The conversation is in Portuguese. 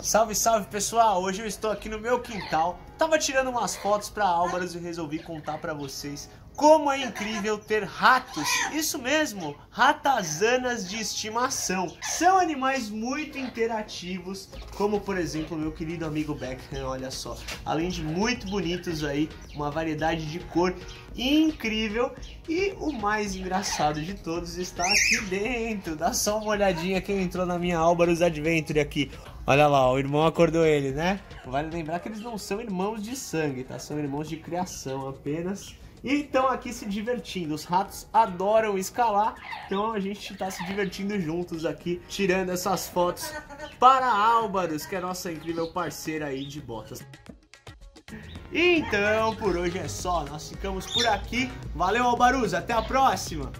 Salve, salve pessoal, hoje eu estou aqui no meu quintal. Tava tirando umas fotos pra Alvaro e resolvi contar pra vocês como é incrível ter ratos. Isso mesmo, ratazanas de estimação. São animais muito interativos, como por exemplo meu querido amigo Beckham, olha só. Além de muito bonitos aí, uma variedade de cor incrível. E o mais engraçado de todos está aqui dentro. Dá só uma olhadinha quem entrou na minha Alvaro's Adventure aqui. Olha lá, o irmão acordou ele, né? Vale lembrar que eles não são irmãos de sangue, tá? São irmãos de criação apenas. E estão aqui se divertindo. Os ratos adoram escalar, então a gente tá se divertindo juntos aqui, tirando essas fotos para a Alvaro's, que é nossa incrível parceira aí de botas. Então, por hoje é só. Nós ficamos por aqui. Valeu, Alvaro's. Até a próxima!